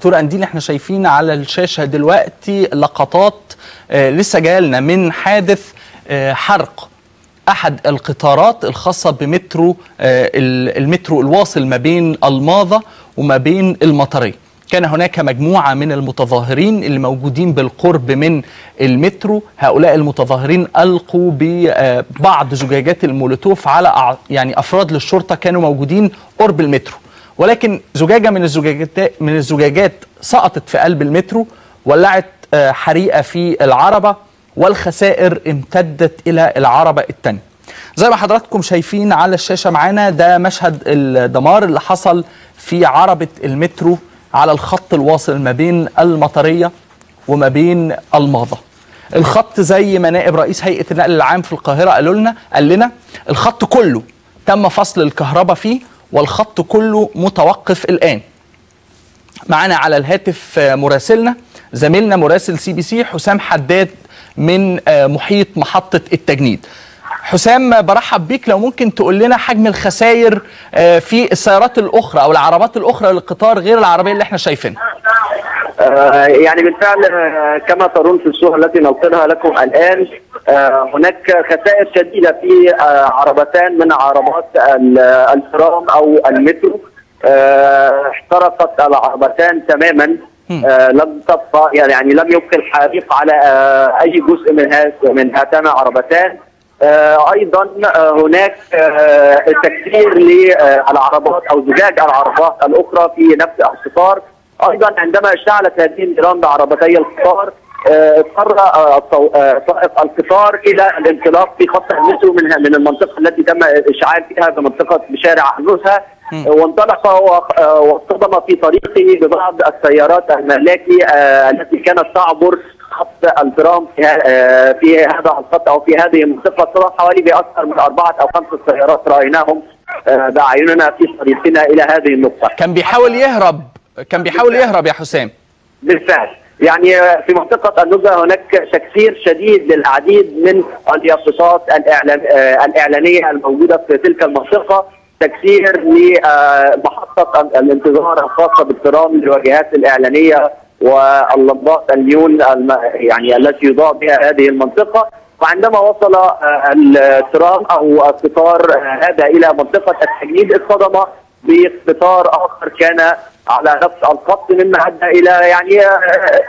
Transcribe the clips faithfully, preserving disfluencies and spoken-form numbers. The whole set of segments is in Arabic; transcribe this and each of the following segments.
دكتور قنديل، احنا شايفين على الشاشة دلوقتي لقطات لسه جايلنا من حادث حرق أحد القطارات الخاصة بمترو المترو الواصل ما بين الماظة وما بين المطرية. كان هناك مجموعة من المتظاهرين اللي موجودين بالقرب من المترو. هؤلاء المتظاهرين ألقوا ببعض زجاجات المولوتوف على يعني أفراد للشرطة كانوا موجودين قرب المترو، ولكن زجاجة من الزجاجات من الزجاجات سقطت في قلب المترو، ولعت حريقة في العربة، والخسائر امتدت إلى العربة الثانية. زي ما حضراتكم شايفين على الشاشة معانا ده مشهد الدمار اللي حصل في عربة المترو على الخط الواصل ما بين المطرية وما بين الماظة. الخط زي ما نائب رئيس هيئة النقل العام في القاهرة قالوا لنا قال لنا الخط كله تم فصل الكهرباء فيه، والخط كله متوقف الآن. معانا على الهاتف مراسلنا زميلنا مراسل سي بي سي حسام حداد من محيط محطة التجنيد. حسام، برحب بيك. لو ممكن تقول لنا حجم الخسائر في السيارات الاخرى او العربات الاخرى للقطار غير العربيه اللي احنا شايفينها. يعني بالفعل كما ترون في الصور التي نلقيها لكم الان، هناك خسائر شديده في عربتان من عربات الترام او المترو. احترقت العربتان تماما، لم تبقى يعني لم يبقى الحريق على اي جزء من من هاتان العربتان. آه ايضا آه هناك آه تكسير للعربات او زجاج العربات الاخرى في نفس القطار. ايضا عندما اشتعلت هذه النيران بعربتي القطار، اضطر آه آه سائق القطار الى الانطلاق في خط المترو من من المنطقه التي تم الاشعال فيها بمنطقه بشارع النزهه، وانطلق واصطدم في طريقه ببعض السيارات الملاكي آه التي كانت تعبر خط الترام في هذا الخط او في هذه المنطقه. صار حوالي باكثر من اربعه او خمس سيارات رايناهم باعيننا في طريقنا الى هذه النقطه. كان بيحاول يهرب، كان بيحاول يهرب يا حسام. بالفعل يعني في منطقه النزهه هناك تكسير شديد للعديد من اليافطات الإعلان... الاعلانيه الموجوده في تلك المنطقه، تكسير لمحطه الانتظار الخاصه بالترام للواجهات الاعلانيه واللمبات النيون يعني التي يضاء بها هذه المنطقه. وعندما وصل الترام او القطار هذا الى منطقه التجنيد، اصطدم بقطار اخر كان على نفس الخط، مما ادى الى يعني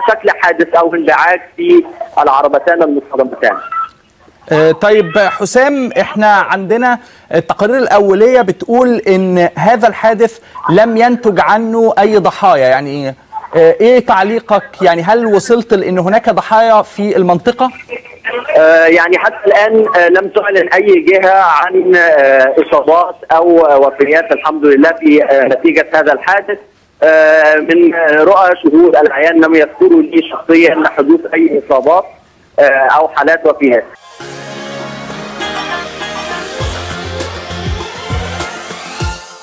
شكل حادث او انبعاج في العربتان المصطدمتان. طيب حسام، احنا عندنا التقارير الاوليه بتقول ان هذا الحادث لم ينتج عنه اي ضحايا، يعني ايه تعليقك؟ يعني هل وصلت لان هناك ضحايا في المنطقه؟ آه يعني حتى الان آه لم تعلن اي جهه عن آه اصابات او وفيات الحمد لله في آه نتيجه هذا الحادث. آه من رؤى شهود العيان لم يذكروا لي شخصيا حدوث اي اصابات آه او حالات وفيات.